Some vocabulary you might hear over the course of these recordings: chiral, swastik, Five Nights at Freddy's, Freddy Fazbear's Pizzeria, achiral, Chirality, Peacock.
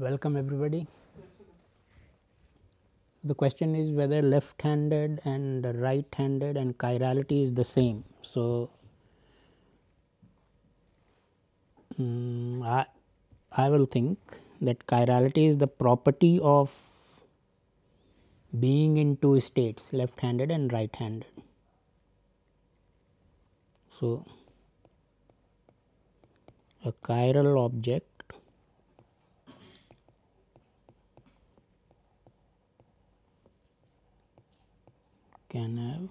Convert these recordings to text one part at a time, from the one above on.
Welcome everybody. The question is whether left handed and right handed and chirality is the same. So, I will think that chirality is the property of being in two states, left handed and right handed. So, a chiral object can have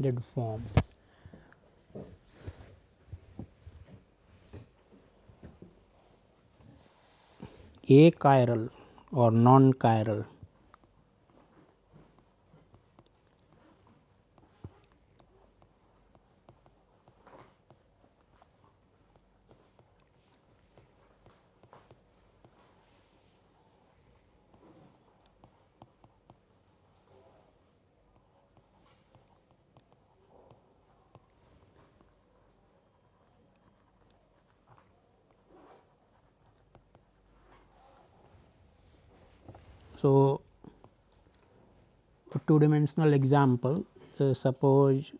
did form. Achiral or non-chiral . So, a two-dimensional example, suppose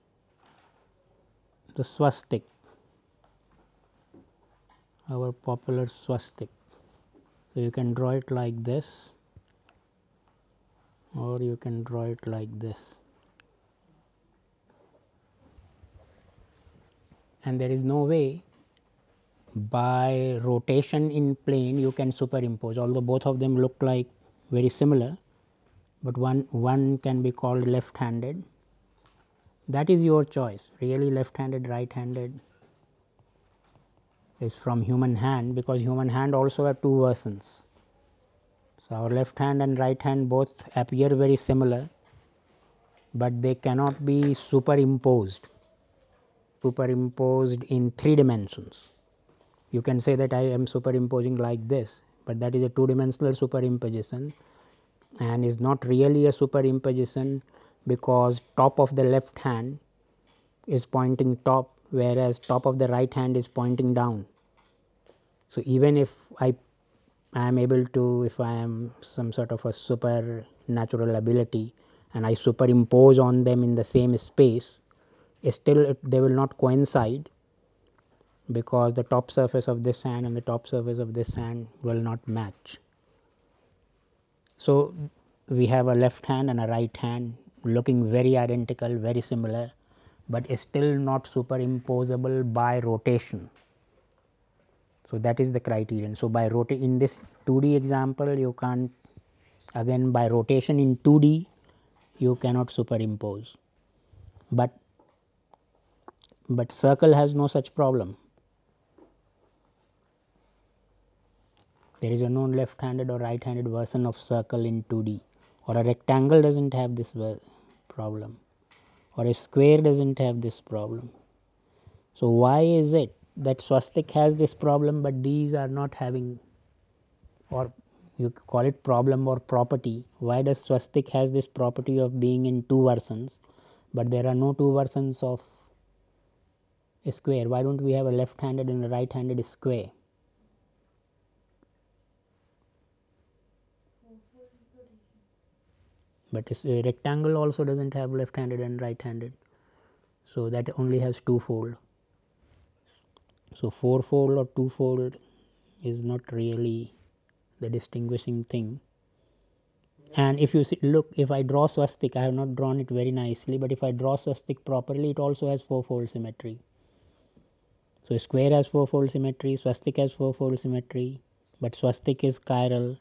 the swastik, our popular swastik. So, you can draw it like this or you can draw it like this, and there is no way by rotation in plane you can superimpose, although both of them look like very similar, but one can be called left handed. That is your choice, really left handed, right handed is from human hand, because human hand also have two versions. So, our left hand and right hand both appear very similar, but they cannot be superimposed in three dimensions. You can say that I am superimposing like this, but that is a two-dimensional superimposition and is not really a superimposition, because top of the left hand is pointing top, whereas top of the right hand is pointing down. So, even if I am able to, if I am some sort of a supernatural ability and I superimpose on them in the same space, still they will not coincide, because the top surface of this hand and the top surface of this hand will not match. So, we have a left hand and a right hand looking very identical, very similar, but is still not superimposable by rotation. So, that is the criterion. So, by rotation in this 2D example, you can't, again by rotation in 2D, you cannot superimpose, but circle has no such problem. There is a no left handed or right handed version of circle in 2D, or a rectangle does not have this problem, or a square does not have this problem. So, why is it that swastik has this problem, but these are not having, or you call it problem or property? Why does swastik has this property of being in two versions, but there are no two versions of a square? Why do not we have a left handed and a right handed square? But a rectangle also does not have left handed and right handed. So, that only has two-fold. So, four-fold or two-fold is not really the distinguishing thing. And if you see, look, if I draw swastik, I have not drawn it very nicely, but if I draw swastik properly, it also has four-fold symmetry. So, square has four-fold symmetry, swastik has four-fold symmetry, but swastik is chiral,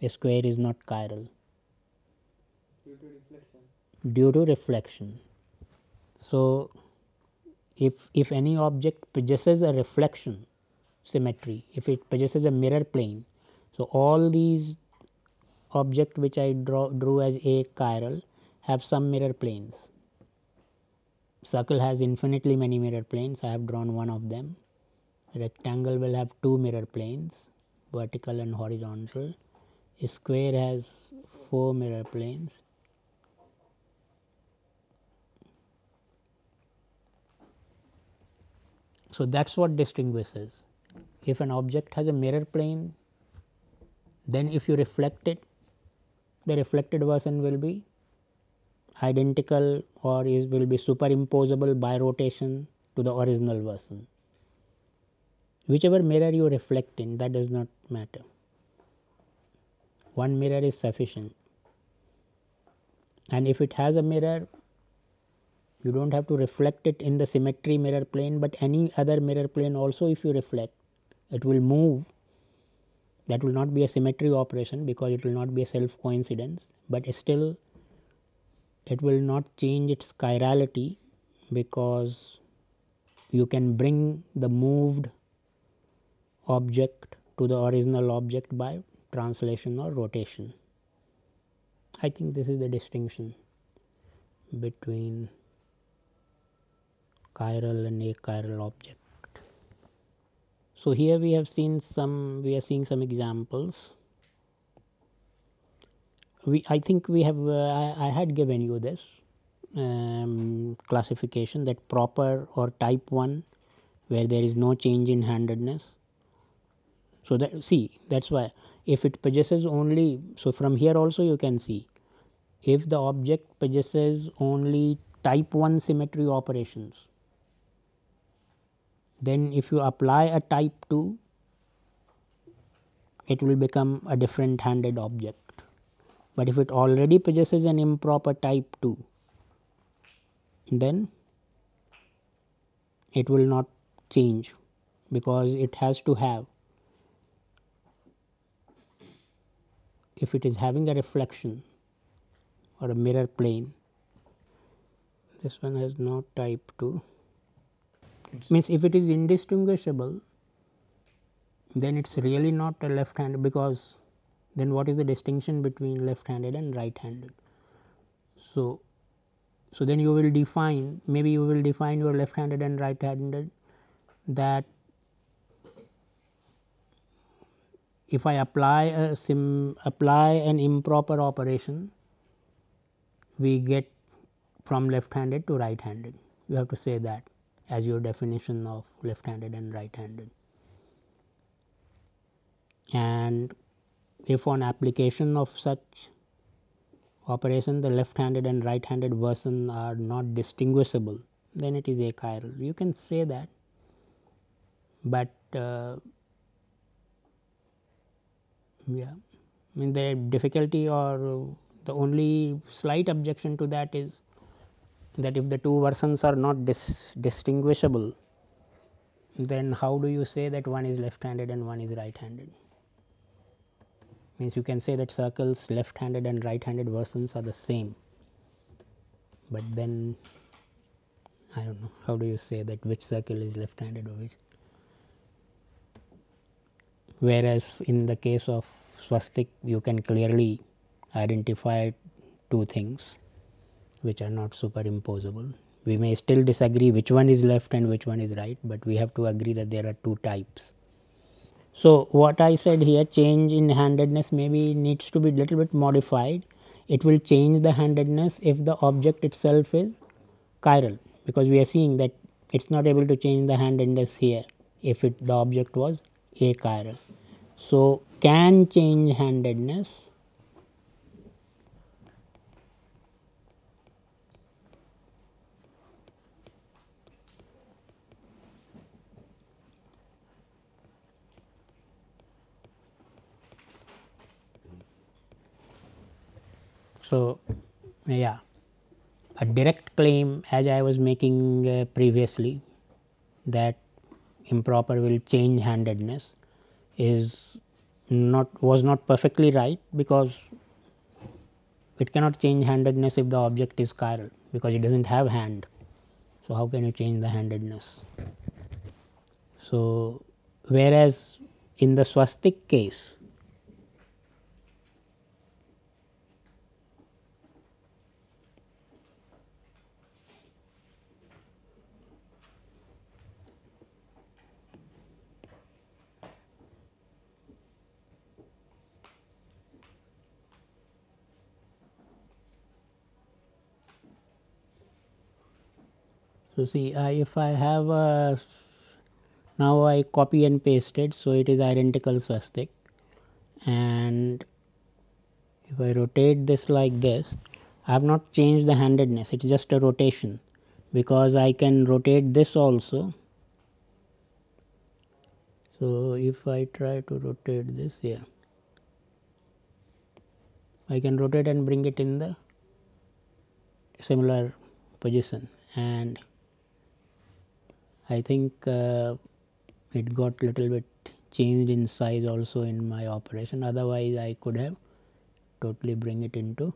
a square is not chiral. Due to reflection. So, if any object possesses a reflection symmetry, if it possesses a mirror plane, so all these objects which I drew as achiral have some mirror planes. Circle has infinitely many mirror planes. I have drawn one of them. Rectangle will have two mirror planes, vertical and horizontal. A square has four mirror planes. So that's what distinguishes. If an object has a mirror plane, then if you reflect it, the reflected version will be identical or will be superimposable by rotation to the original version. Whichever mirror you reflect in, that does not matter. One mirror is sufficient. And if it has a mirror, you do not have to reflect it in the symmetry mirror plane, but any other mirror plane also, if you reflect, it will move. That will not be a symmetry operation because it will not be a self coincidence, but still it will not change its chirality because you can bring the moved object to the original object by translation or rotation. I think this is the distinction between chiral and achiral object. So here we have seen some, we are seeing some examples. I had given you this classification, that proper or type 1 where there is no change in handedness. So that, see, that is why if it possesses only, so from here also you can see, if the object possesses only type 1 symmetry operations, then if you apply a type 2, it will become a different handed object. But if it already possesses an improper type 2, then it will not change because it has to have, if it is having a reflection or a mirror plane, this one has no type 2. Means if it is indistinguishable, then it is really not a left handed, because then what is the distinction between left handed and right handed? So then you will define, maybe you will define your left handed and right handed that if I apply an improper operation, we get from left handed to right handed. You have to say that as your definition of left handed and right handed. And if on application of such operation the left handed and right handed version are not distinguishable, then it is achiral. You can say that, but yeah, I mean the difficulty or the only slight objection to that is that if the two versions are not distinguishable, then how do you say that one is left handed and one is right handed? Means you can say that circles left handed and right handed versions are the same, but then I do not know, how do you say that which circle is left handed or which? Whereas in the case of swastik, you can clearly identify two things which are not superimposable. We may still disagree which one is left and which one is right, but we have to agree that there are two types. So what I said here, change in handedness maybe needs to be little bit modified. It will change the handedness if the object itself is chiral, because we are seeing that it is not able to change the handedness here if the object was achiral. So can change handedness . So, yeah, a direct claim, as I was making previously, that improper will change handedness was not perfectly right, because it cannot change handedness if the object is chiral, because it does not have hand. So how can you change the handedness? So whereas in the swastik case, So see, if I have a, now I copy and paste it, so it is identical swastik. And if I rotate this like this, I have not changed the handedness, it is just a rotation, because I can rotate this also. So if I try to rotate this, yeah, I can rotate and bring it in the similar position, and I think it got little bit changed in size also in my operation, otherwise I could have totally bring it into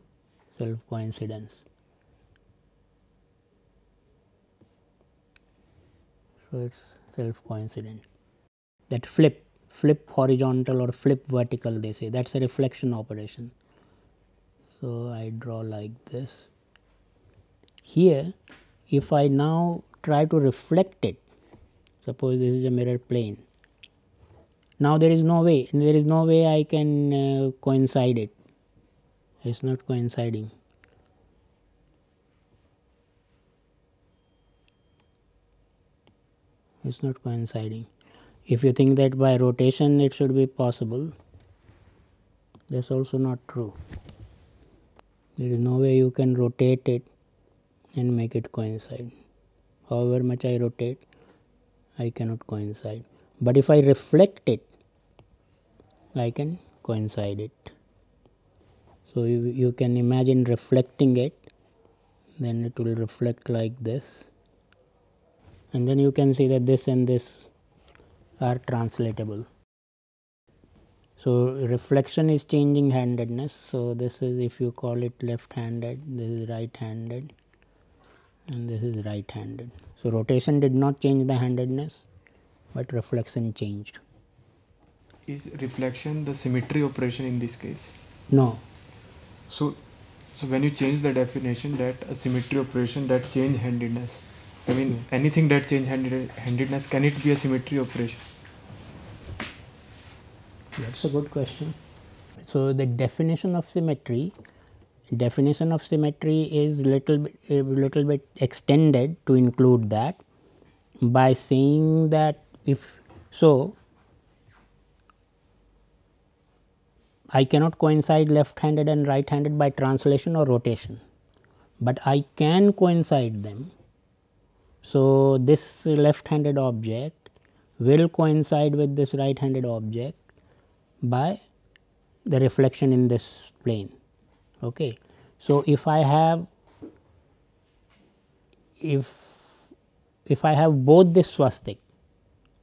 self coincidence. So it is self coincident. That flip horizontal or flip vertical, they say, that is a reflection operation. So I draw like this. Here, if I now try to reflect it, suppose this is a mirror plane. Now there is no way I can coincide it, it is not coinciding. It is not coinciding. If you think that by rotation it should be possible, that is also not true. There is no way you can rotate it and make it coincide. However much I rotate, I cannot coincide. But if I reflect it, I can coincide it. So you can imagine reflecting it, then it will reflect like this, and then you can see that this and this are translatable. So reflection is changing handedness. So this is, if you call it left-handed, this is right-handed, and this is right-handed. So rotation did not change the handedness, but reflection changed. Is reflection the symmetry operation in this case? No. So when you change the definition, that a symmetry operation that change handedness, I mean anything that change handedness, can it be a symmetry operation? That's a good question. So the definition of symmetry is little bit extended to include that, by saying that if so, I cannot coincide left-handed and right-handed by translation or rotation, but I can coincide them. So this left-handed object will coincide with this right-handed object by the reflection in this plane. Okay. So if I have both this swastik,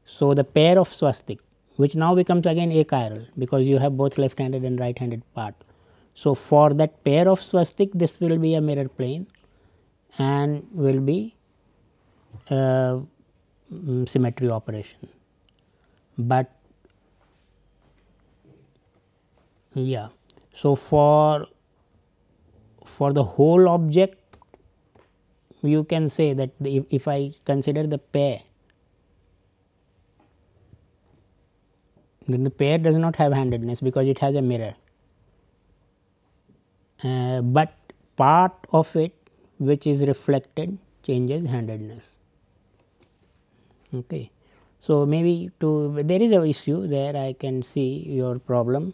so the pair of swastik, which now becomes again achiral, because you have both left-handed and right-handed part. So for that pair of swastik, this will be a mirror plane and will be symmetry operation. But yeah, so for the whole object, you can say that if I consider the pair, then the pair does not have handedness because it has a mirror, but part of it which is reflected changes handedness. Okay. So maybe there is an issue there, I can see your problem.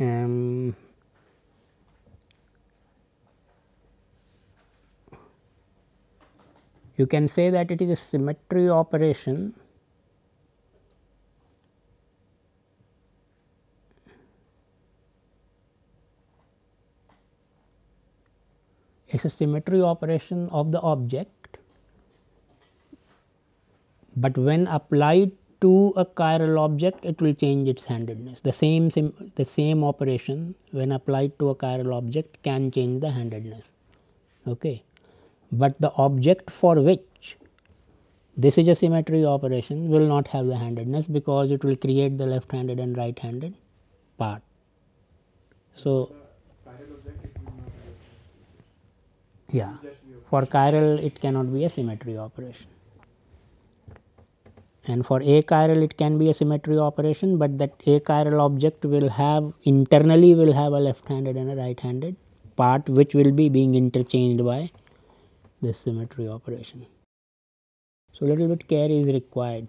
You can say that it is a symmetry operation of the object, but when applied to a chiral object, it will change its handedness. The same operation when applied to a chiral object can change the handedness. Okay. But the object for which this is a symmetry operation will not have the handedness, because it will create the left-handed and right-handed part. So yeah, for chiral it cannot be a symmetry operation, and for achiral it can be a symmetry operation, but that achiral object will have internally a left-handed and a right-handed part, which will be being interchanged by this symmetry operation. So a little bit care is required